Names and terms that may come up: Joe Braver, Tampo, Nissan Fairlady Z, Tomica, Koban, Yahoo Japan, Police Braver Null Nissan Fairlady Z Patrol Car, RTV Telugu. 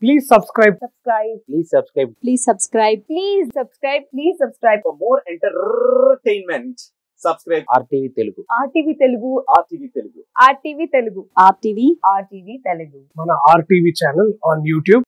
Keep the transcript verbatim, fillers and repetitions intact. Please subscribe. Subscribe. Please subscribe. Please subscribe. Please subscribe. Please subscribe. For more entertainment, subscribe. RTV Telugu. RTV Telugu. RTV Telugu. RTV Telugu. RTV. RTV Telugu. Mana RTV channel on YouTube.